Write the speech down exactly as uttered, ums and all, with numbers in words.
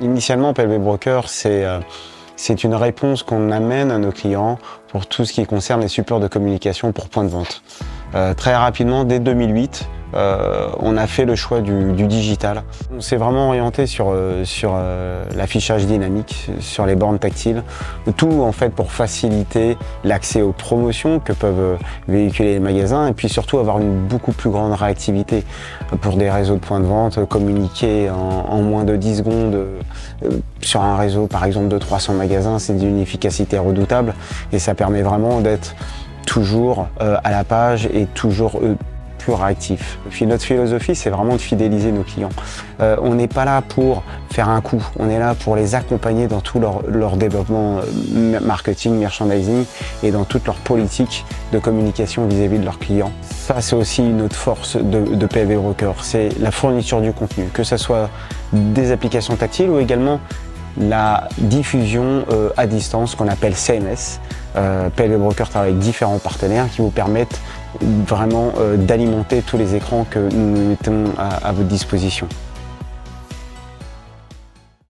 Initialement, P L V Broker, c'est euh, c'est une réponse qu'on amène à nos clients pour tout ce qui concerne les supports de communication pour point de vente. Euh, très rapidement, dès deux mille huit, euh, on a fait le choix du, du digital. On s'est vraiment orienté sur, euh, sur euh, l'affichage dynamique, sur les bornes tactiles, tout en fait pour faciliter l'accès aux promotions que peuvent véhiculer les magasins et puis surtout avoir une beaucoup plus grande réactivité pour des réseaux de points de vente, communiquer en, en moins de dix secondes euh, sur un réseau par exemple de trois cents magasins, c'est d'une efficacité redoutable et ça permet vraiment d'être toujours euh, à la page et toujours euh, plus réactif. Puis notre philosophie, c'est vraiment de fidéliser nos clients. Euh, on n'est pas là pour faire un coup, on est là pour les accompagner dans tout leur, leur développement euh, marketing, merchandising et dans toute leur politique de communication vis-à-vis de leurs clients. Ça, c'est aussi une autre force de, de P L V Broker, c'est la fourniture du contenu, que ce soit des applications tactiles ou également la diffusion euh, à distance qu'on appelle C M S. Euh, P L V Broker travaille avec différents partenaires qui vous permettent vraiment euh, d'alimenter tous les écrans que nous mettons à, à votre disposition.